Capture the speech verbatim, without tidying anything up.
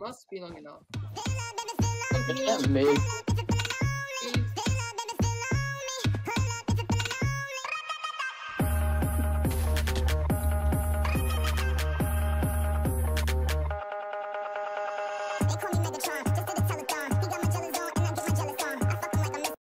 Must be long enough. That's me.